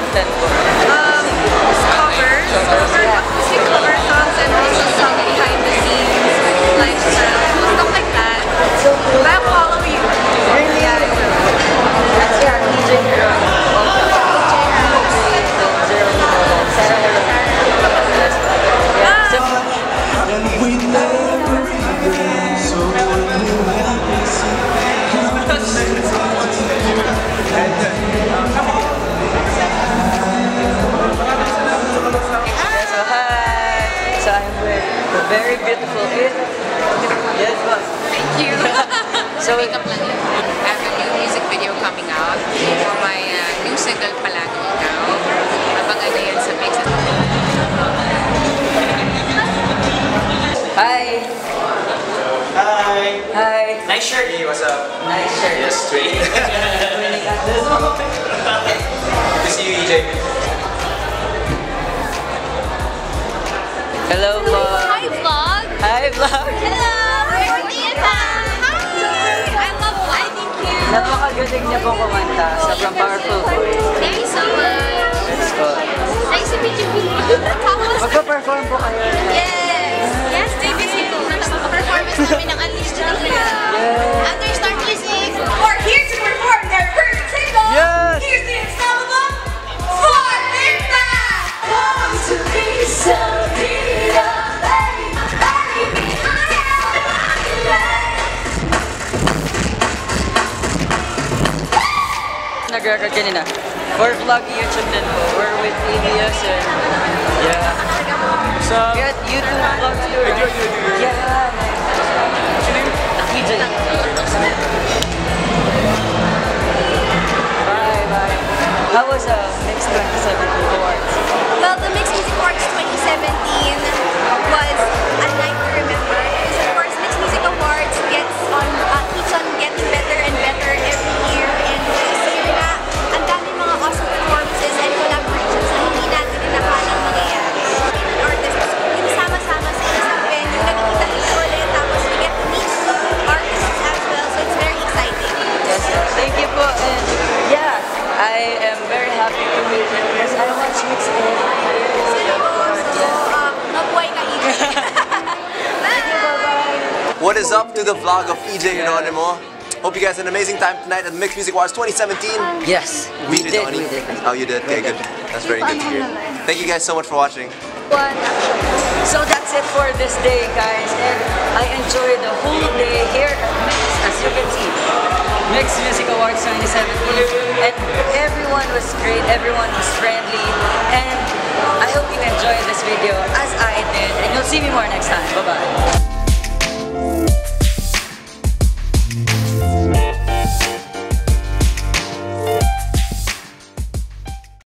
content for? Cover songs and also some behind the scenes, lifestyle, stuff like that. But I follow you. Really? Yeah, I do. That's your EJ Geronimo. Very beautiful kid. Yes, boss. Thank you. So, makeup lang yun. I have a new music video coming out for my new single, Palagi now. Abangan na yan sa MYX. Hi! Hi! Hi! Nice shirt! Hey, what's up? Nice shirt. Yes, tweet. Good to see you, EJ. Hello, boss. Hi vlog! Hello! We're Diana! Hi! I love you! I thank you! Napakagaling niya po kumanta. Sobrang powerful po eh. Thank you so much! Let's go! Nice to meet you! Magpa-perform po kayo! Yes! Yes! Day busy po! Performance namin ng Unleashed Jamila! After Start Music! We're here to perform their first single! Yes! Here's the installable! For Impact! Come to me, Sophia! Nag-record kanina. For vlog YouTube din po. We're with videos and... Yeah. So... Get YouTube vlog too, right? Yeah. What's your name? EJ. Bye, bye. How was MYX 2017 Awards? Well, the MYX Music Awards 2017 was a night to remember. Because of course, MYX Music Awards gets on... keeps on getting better and better every year. What is up to the vlog of EJ Geronimo? Hope you guys had an amazing time tonight at MYX Music Awards 2017. Yes, we did. Oh, you did? Okay, good. That's very good to hear. Thank you guys so much for watching. So that's it for this day, guys. And I enjoyed the whole day here at MYX, as you can see. MYX Music Awards 2017. And everyone was great, everyone was friendly. And I hope you enjoyed this video as I did. And you'll see me more next time. Bye-bye.